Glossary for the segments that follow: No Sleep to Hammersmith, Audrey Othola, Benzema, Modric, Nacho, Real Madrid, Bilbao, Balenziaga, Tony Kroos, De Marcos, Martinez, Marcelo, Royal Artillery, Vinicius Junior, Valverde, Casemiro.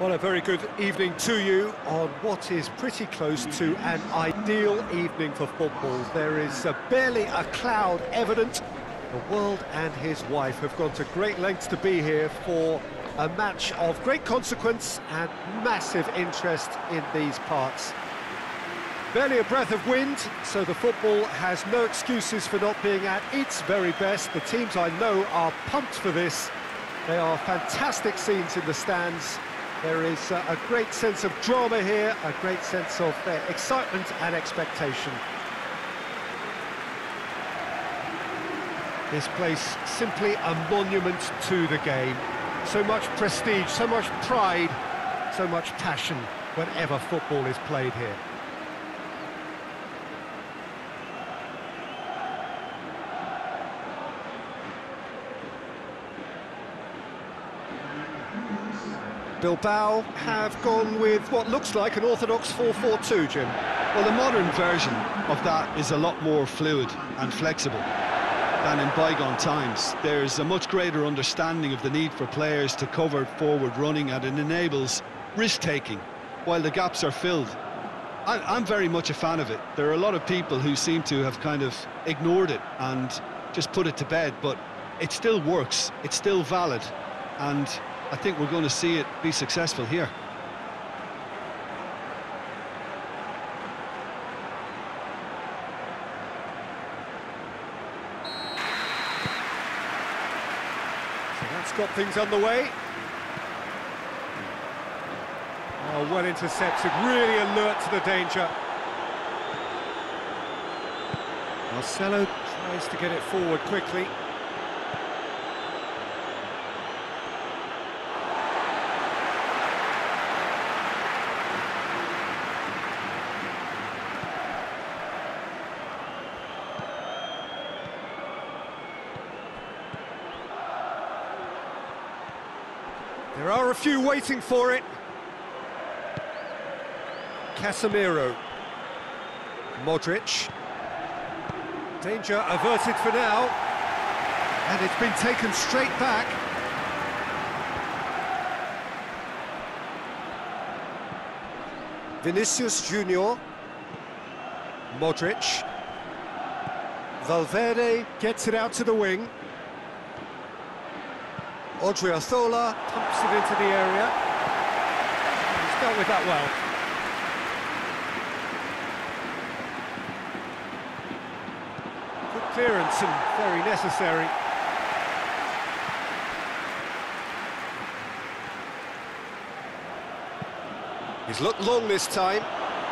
Well, a very good evening to you on what is pretty close to an ideal evening for football. There is barely a cloud evident. The world and his wife have gone to great lengths to be here for a match of great consequence and massive interest in these parts. Barely a breath of wind, so the football has no excuses for not being at its very best. The teams I know are pumped for this. They are fantastic scenes in the stands. There is a great sense of drama here, a great sense of excitement and expectation. This place simply a monument to the game. So much prestige, so much pride, so much passion whenever football is played here. Bilbao have gone with what looks like an orthodox 4-4-2, Jim. Well, the modern version of that is a lot more fluid and flexible than in bygone times. There's a much greater understanding of the need for players to cover forward running, and it enables risk-taking while the gaps are filled. I'm very much a fan of it. There are a lot of people who seem to have kind of ignored it and just put it to bed, but it still works, it's still valid, and I think we're going to see it be successful here. So that's got things underway. Oh, well intercepted, really alert to the danger. Marcelo tries to get it forward quickly. There are a few waiting for it. Casemiro. Modric. Danger averted for now. And it's been taken straight back. Vinicius Junior. Modric. Valverde gets it out to the wing. Audrey Othola pumps it into the area. He's dealt with that well. Good clearance and very necessary. He's looked long this time.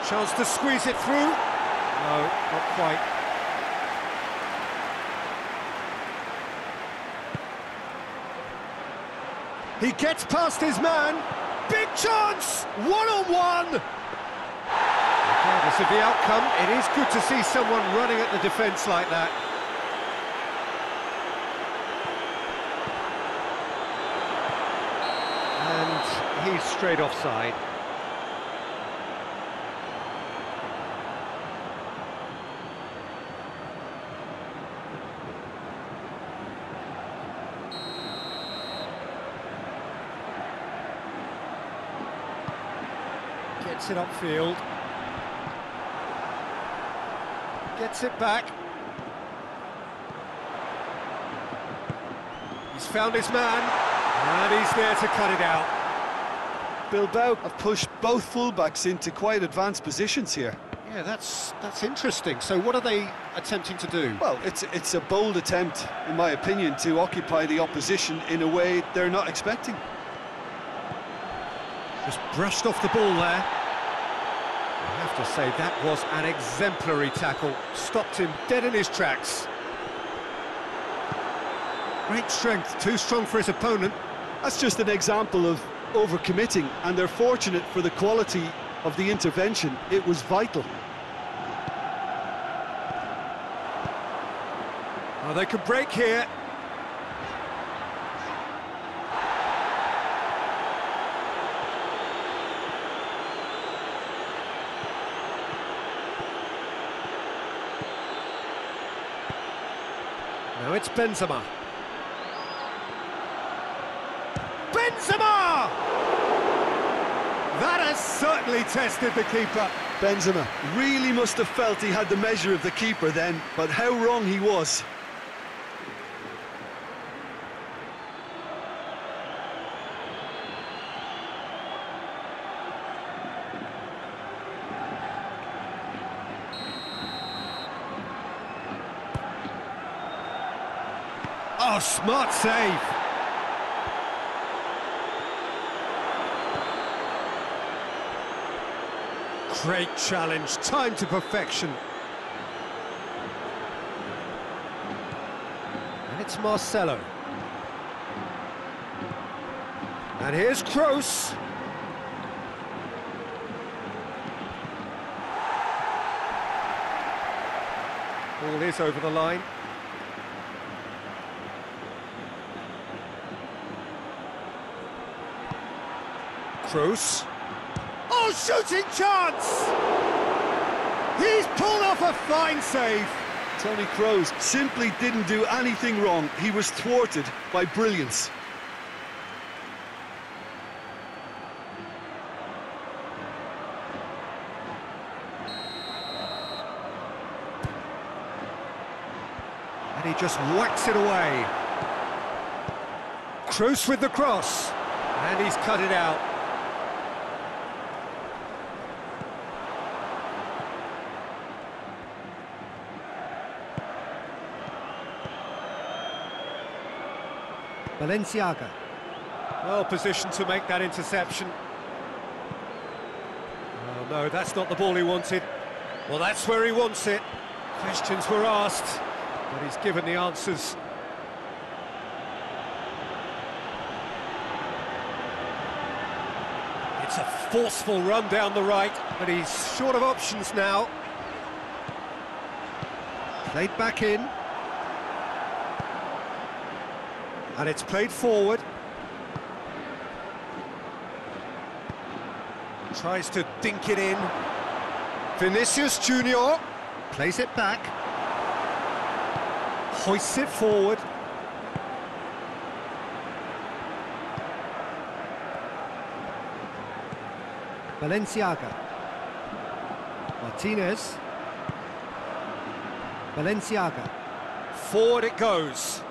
Chance to squeeze it through. No, not quite. He gets past his man. Big chance! One-on-one! Regardless of the outcome, it is good to see someone running at the defence like that. And he's straight offside. Gets it upfield. Gets it back. He's found his man, and he's there to cut it out. Bilbao have pushed both fullbacks into quite advanced positions here. Yeah, that's interesting. So what are they attempting to do? Well, it's a bold attempt, in my opinion, to occupy the opposition in a way they're not expecting. Just brushed off the ball there. I have to say, that was an exemplary tackle. Stopped him dead in his tracks. Great strength, too strong for his opponent. That's just an example of overcommitting, and they're fortunate for the quality of the intervention. It was vital. Now they could break here. Now it's Benzema. Benzema! certainly tested the keeper. Benzema really must have felt he had the measure of the keeper then, but how wrong he was. Oh, smart save. Great challenge, time to perfection. And it's Marcelo. And here's Kroos. Ball is over the line. Kroos. Oh, shooting chance! He's pulled off a fine save. Tony Kroos simply didn't do anything wrong. He was thwarted by brilliance. And he just whacks it away. Kroos with the cross. And he's cut it out. Balenziaga. Well positioned to make that interception. Oh no, that's not the ball he wanted. Well, that's where he wants it. Questions were asked, but he's given the answers. It's a forceful run down the right, but he's short of options now. Played back in. And it's played forward. Tries to dink it in. Vinicius Junior plays it back. Hoists it forward. Balenziaga. Martinez. Balenziaga. Forward it goes.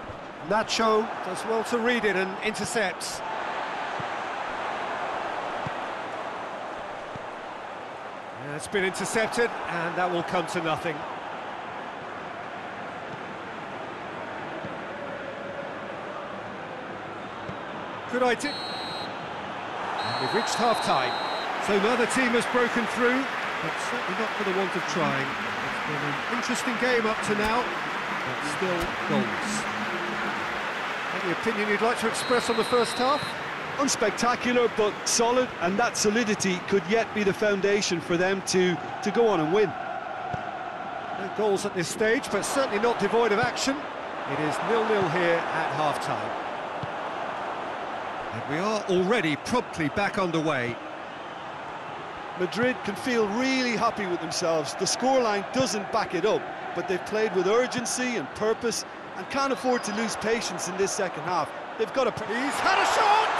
Nacho does well to read it and intercepts. And it's been intercepted, and that will come to nothing. Good idea. And we've reached half-time. So now the team has broken through, but certainly not for the want of trying. It's been an interesting game up to now, but still goals. Any opinion you'd like to express on the first half? Unspectacular, but solid, and that solidity could yet be the foundation for them to go on and win. No goals at this stage, but certainly not devoid of action. It is 0-0 here at half-time. And we are already promptly back underway. Madrid can feel really happy with themselves. The scoreline doesn't back it up, but they've played with urgency and purpose, and can't afford to lose patience in this second half. They've got to... He's had a shot!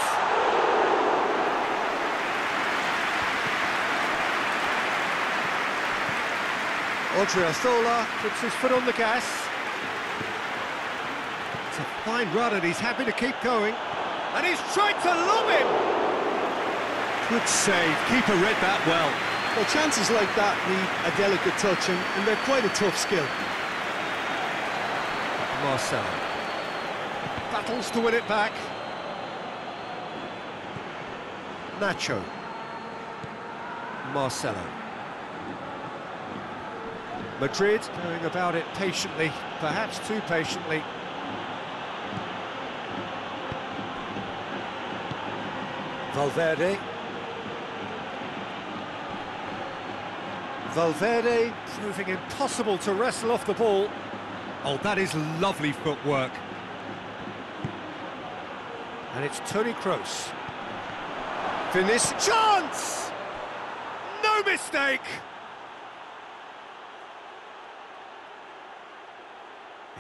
Audrey Othola puts his foot on the gas. It's a fine run, and he's happy to keep going. And he's tried to lob him! Good save. Keeper read that well. Well, chances like that need a delicate touch, and they're quite a tough skill. Marcelo battles to win it back. Nacho. Marcelo. Madrid going about it patiently, perhaps too patiently. Valverde. Valverde proving impossible to wrestle off the ball. Oh, that is lovely footwork. And it's Tony Kroos. Finish. Chance! No mistake!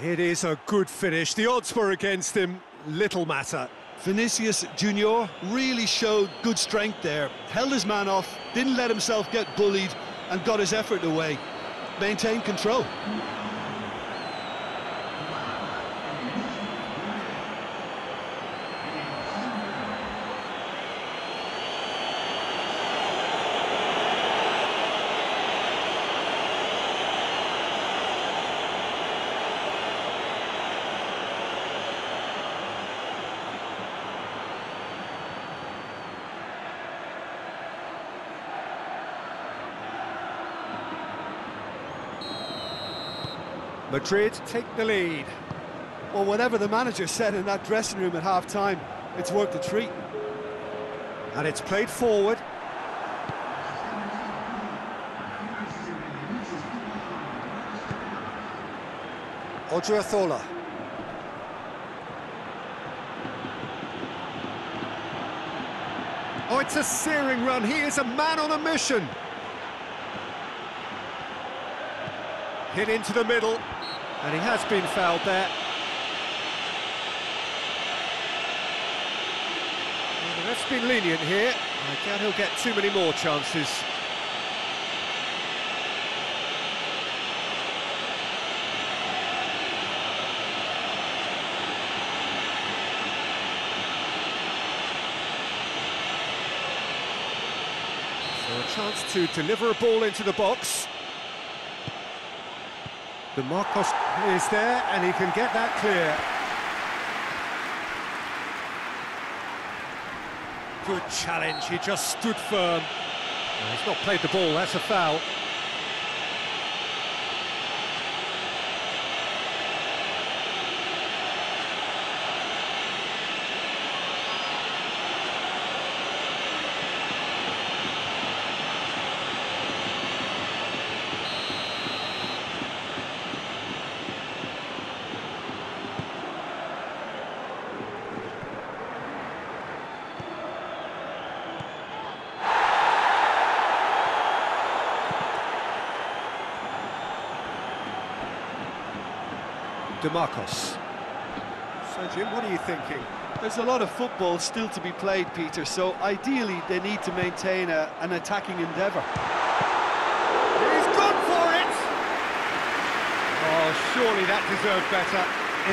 It is a good finish. The odds were against him. Little matter. Vinicius Junior really showed good strength there, held his man off, didn't let himself get bullied and got his effort away, maintained control. Madrid take the lead. Well, whatever the manager said in that dressing room at half-time, it's worth the treat. And it's played forward. Audrey Othola. Oh, it's a searing run. He is a man on a mission. Hit into the middle. And he has been fouled there. Well, the ref's been lenient here. I doubt he'll get too many more chances. So a chance to deliver a ball into the box. De Marcos is there, and he can get that clear. Good challenge, he just stood firm. No, he's not played the ball, that's a foul. De Marcos. So, Jim, what are you thinking? There's a lot of football still to be played, Peter, so ideally they need to maintain an attacking endeavour. He's gone for it! Oh, surely that deserved better.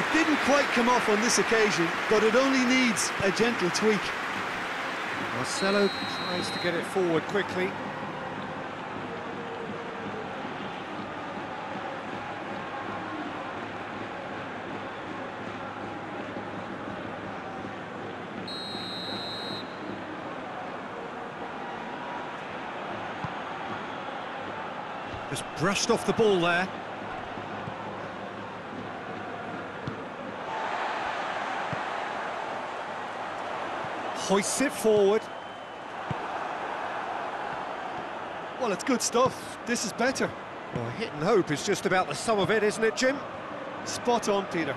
It didn't quite come off on this occasion, but it only needs a gentle tweak. Marcelo tries to get it forward quickly. Just brushed off the ball there. Hoists it forward. Well, it's good stuff. This is better. Well, hit and hope is just about the sum of it, isn't it, Jim? Spot on, Peter.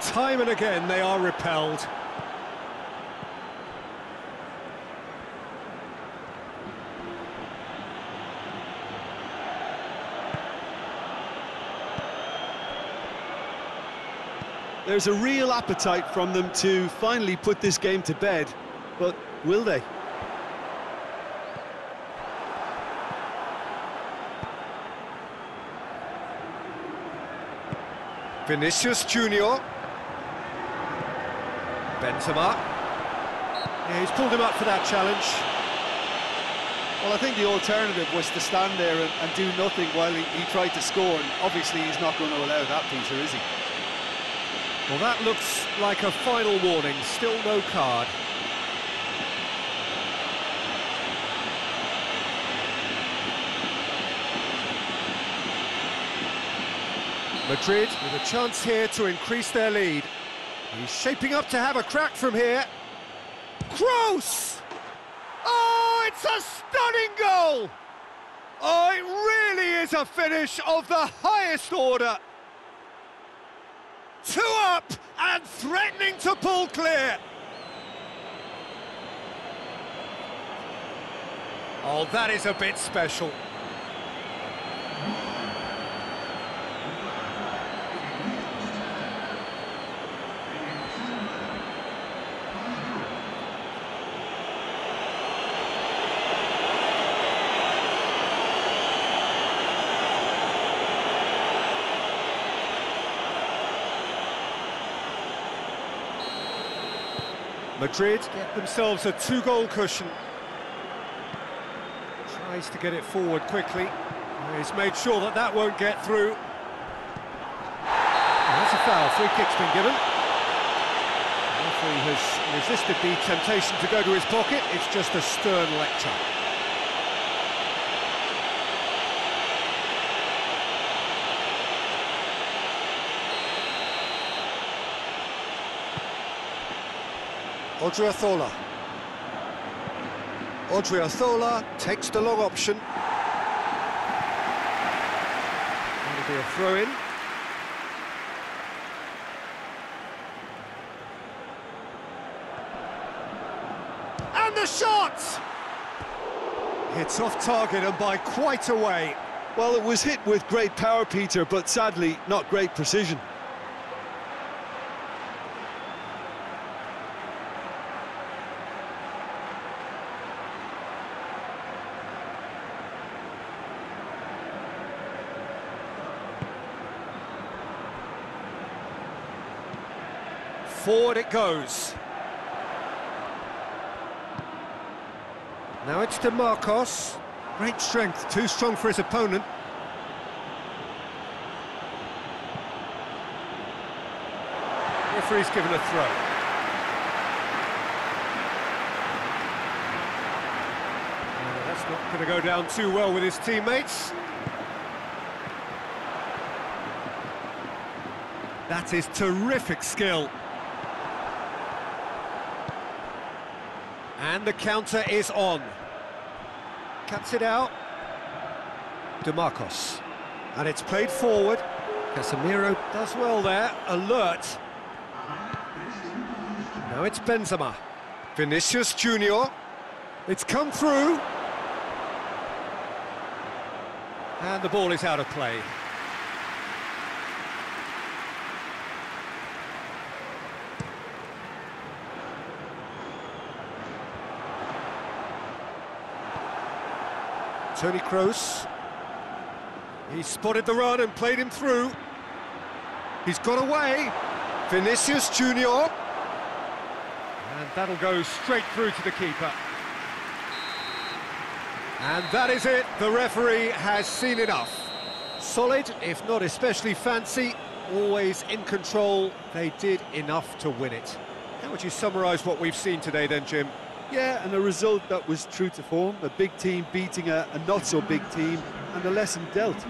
Time and again, they are repelled. There's a real appetite from them to finally put this game to bed, but will they? Vinicius Junior. Benzema. Yeah, he's pulled him up for that challenge. Well, I think the alternative was to stand there and do nothing while he tried to score, and obviously he's not going to allow that, Peter, is he? Well, that looks like a final warning, still no card. Madrid with a chance here to increase their lead. He's shaping up to have a crack from here. Kroos! Oh, it's a stunning goal! Oh, it really is a finish of the highest order. Two up and threatening to pull clear. Oh, that is a bit special. Madrid get themselves a two-goal cushion. Tries to get it forward quickly. He's made sure that that won't get through. And that's a foul. Free kick's been given. The referee has resisted the temptation to go to his pocket. It's just a stern lecture. Audrey Othola. Audrey Othola takes the long option. That'll be a throw-in. And the shot! Hits off target and by quite a way. Well, it was hit with great power, Peter, but sadly not great precision. Forward it goes. Now it's De Marcos. Great strength, too strong for his opponent. Referee's given a throw. Well, that's not going to go down too well with his teammates. That is terrific skill. And the counter is on. Cuts it out. De Marcos. And it's played forward. Casemiro does well there. Alert. Now it's Benzema. Vinicius Junior. It's come through. And the ball is out of play. Tony Kroos. He spotted the run and played him through. He's got away. Vinicius Junior. And that'll go straight through to the keeper. And that is it. The referee has seen enough. Solid, if not especially fancy, always in control. They did enough to win it. How would you summarise what we've seen today then, Jim? Yeah, and a result that was true to form, a big team beating a not-so-big team, and a lesson dealt.